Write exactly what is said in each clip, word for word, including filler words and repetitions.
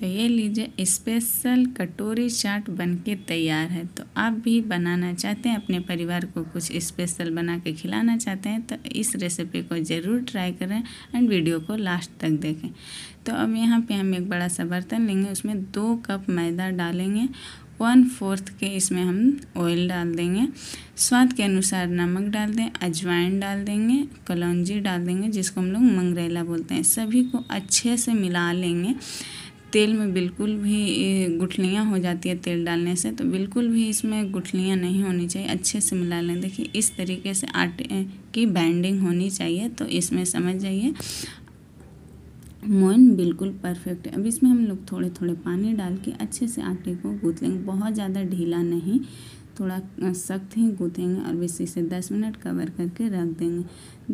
तो ये लीजिए स्पेशल कटोरी चाट बनके तैयार है। तो आप भी बनाना चाहते हैं, अपने परिवार को कुछ स्पेशल बना के खिलाना चाहते हैं तो इस रेसिपी को ज़रूर ट्राई करें एंड वीडियो को लास्ट तक देखें। तो अब यहाँ पे हम एक बड़ा सा बर्तन लेंगे, उसमें दो कप मैदा डालेंगे, वन फोर्थ के इसमें हम ऑयल डाल देंगे, स्वाद के अनुसार नमक डाल दें, अजवाइन डाल देंगे, कलौंजी डाल देंगे जिसको हम लोग मंगरेला बोलते हैं। सभी को अच्छे से मिला लेंगे। तेल में बिल्कुल भी गुठलियाँ हो जाती है तेल डालने से, तो बिल्कुल भी इसमें गुठलियाँ नहीं होनी चाहिए, अच्छे से मिला लें। देखिए इस तरीके से आटे की बैंडिंग होनी चाहिए, तो इसमें समझ जाइए मोयन बिल्कुल परफेक्ट है। अब इसमें हम लोग थोड़े थोड़े पानी डाल के अच्छे से आटे को गूँथ लेंगे, बहुत ज़्यादा ढीला नहीं, थोड़ा सख्त ही गूँथेंगे और इसी से दस मिनट कवर करके रख देंगे।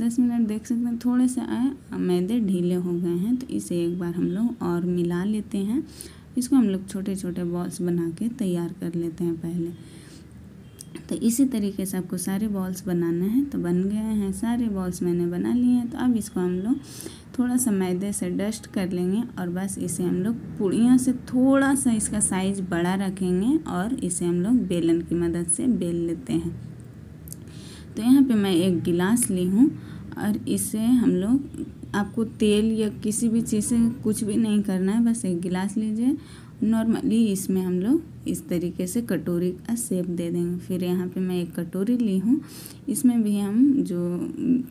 दस मिनट देख सकते हैं थोड़े से आए मैदे ढीले हो गए हैं, तो इसे एक बार हम लोग और मिला लेते हैं। इसको हम लोग छोटे छोटे बॉल्स बना के तैयार कर लेते हैं पहले। तो इसी तरीके से आपको सारे बॉल्स बनाने हैं। तो बन गए हैं, सारे बॉल्स मैंने बना लिए हैं। तो अब इसको हम लोग थोड़ा सा मैदे से डस्ट कर लेंगे और बस इसे हम लोग पूड़ियों से थोड़ा सा इसका साइज़ बड़ा रखेंगे और इसे हम लोग बेलन की मदद से बेल लेते हैं। तो यहाँ पे मैं एक गिलास ली हूँ और इसे हम लोग, आपको तेल या किसी भी चीज़ से कुछ भी नहीं करना है, बस एक गिलास लीजिए नॉर्मली। इसमें हम लोग इस तरीके से कटोरी का शेप दे देंगे। फिर यहाँ पे मैं एक कटोरी ली हूँ, इसमें भी हम जो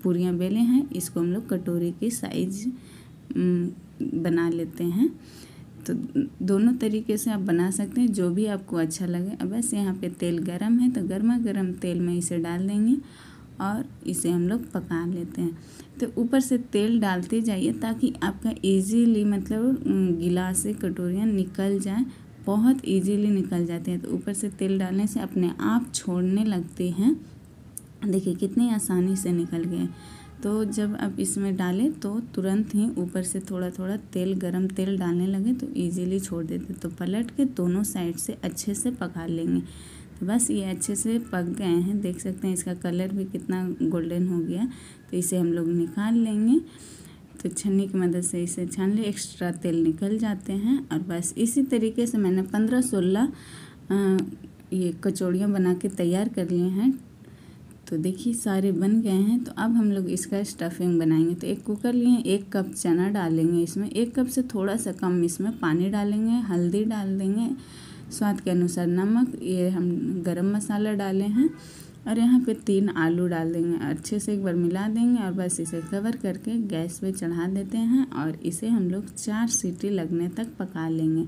पूरियाँ बेले हैं इसको हम लोग कटोरी की साइज बना लेते हैं। तो दोनों तरीके से आप बना सकते हैं, जो भी आपको अच्छा लगे। अब बस यहाँ पे तेल गरम है, तो गर्मा गर्म तेल में इसे डाल देंगे और इसे हम लोग पका लेते हैं। तो ऊपर से तेल डालते जाइए ताकि आपका इजीली, मतलब गिलास से कटोरियाँ निकल जाएं, बहुत इजीली निकल जाते हैं। तो ऊपर से तेल डालने से अपने आप छोड़ने लगते हैं। देखिए कितनी आसानी से निकल गए। तो जब आप इसमें डालें तो तुरंत ही ऊपर से थोड़ा थोड़ा तेल, गरम तेल डालने लगे तो इजीली छोड़ देते। तो पलट के दोनों साइड से अच्छे से पका लेंगे। तो बस ये अच्छे से पक गए हैं, देख सकते हैं इसका कलर भी कितना गोल्डन हो गया। तो इसे हम लोग निकाल लेंगे। तो छन्नी की मदद से इसे छान ले, एक्स्ट्रा तेल निकल जाते हैं। और बस इसी तरीके से मैंने पंद्रह सोलह ये कचौड़ियाँ बना के तैयार कर लिए हैं। तो देखिए सारे बन गए हैं। तो अब हम लोग इसका स्टफिंग बनाएंगे। तो एक कुकर लिए, एक कप चना डालेंगे, इसमें एक कप से थोड़ा सा कम इसमें पानी डालेंगे, हल्दी डाल देंगे, स्वाद के अनुसार नमक, ये हम गरम मसाला डाले हैं और यहाँ पे तीन आलू डाल देंगे। अच्छे से एक बार मिला देंगे और बस इसे कवर करके गैस पे चढ़ा देते हैं और इसे हम लोग चार सीटी लगने तक पका लेंगे।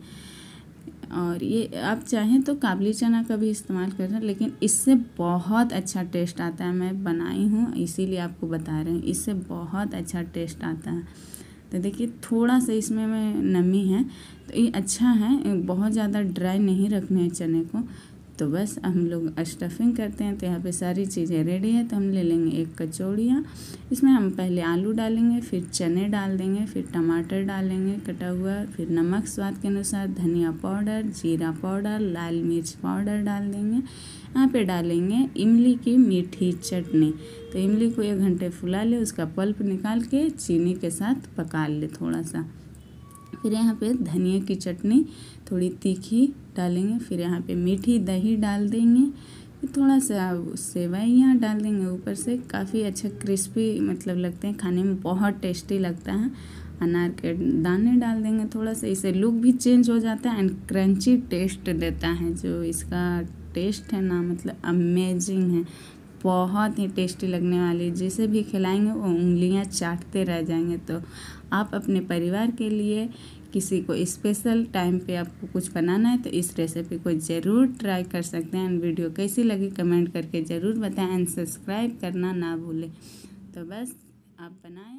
और ये आप चाहें तो काबली चना का भी इस्तेमाल कर सकते हैं, लेकिन इससे बहुत अच्छा टेस्ट आता है। मैं बनाई हूँ इसीलिए आपको बता रही हूँ, इससे बहुत अच्छा टेस्ट आता है। तो देखिए थोड़ा सा इसमें में नमी है, तो ये अच्छा है, बहुत ज़्यादा ड्राई नहीं रखने हैं चने को। तो बस हम लोग स्टफिंग करते हैं। तो यहाँ पे सारी चीज़ें रेडी है। तो हम ले लेंगे एक कचौड़ियाँ, इसमें हम पहले आलू डालेंगे, फिर चने डाल देंगे, फिर टमाटर डालेंगे कटा हुआ, फिर नमक स्वाद के अनुसार, धनिया पाउडर, जीरा पाउडर, लाल मिर्च पाउडर डाल देंगे। यहाँ पे डालेंगे इमली की मीठी चटनी। तो इमली को एक घंटे फुला ले, उसका पल्प निकाल के चीनी के साथ पका ले थोड़ा सा। फिर यहाँ पे धनिया की चटनी थोड़ी तीखी डालेंगे, फिर यहाँ पे मीठी दही डाल देंगे, थोड़ा सा सेवइयाँ डाल देंगे ऊपर से। काफ़ी अच्छा क्रिस्पी मतलब लगते हैं खाने में, बहुत टेस्टी लगता है। अनार के दाने डाल देंगे थोड़ा सा, इससे लुक भी चेंज हो जाता है एंड क्रंची टेस्ट देता है। जो इसका टेस्ट है ना, मतलब अमेजिंग है, बहुत ही टेस्टी लगने वाली। जिसे भी खिलाएंगे वो उंगलियां चाटते रह जाएंगे। तो आप अपने परिवार के लिए किसी को स्पेशल टाइम पे आपको कुछ बनाना है तो इस रेसिपी को ज़रूर ट्राई कर सकते हैं। एंड वीडियो कैसी लगी कमेंट करके ज़रूर बताएं एंड सब्सक्राइब करना ना भूलें। तो बस आप बनाएं।